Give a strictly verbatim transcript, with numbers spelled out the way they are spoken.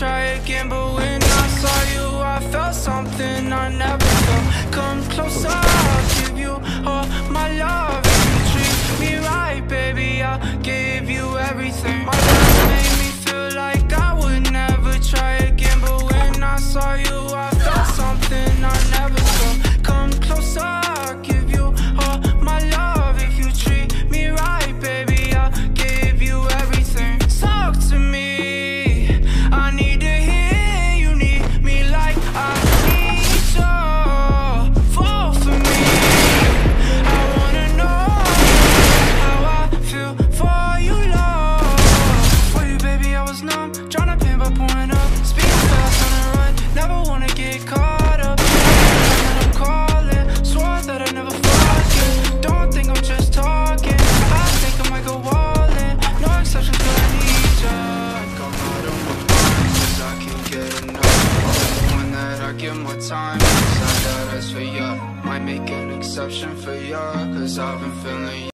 try again, but when I saw you, I felt something I never felt. Come closer, I'll give you all my love. If you treat me right, baby, I'll give you everything. My love made me feel like I would never try again, but when I saw you, I felt something I never felt. Come closer, I'll give you all my love. If you treat me right, baby, I'll give you everything. Talk to me. Time, cause I got eyes for ya. Might make an exception for ya, cause I've been feeling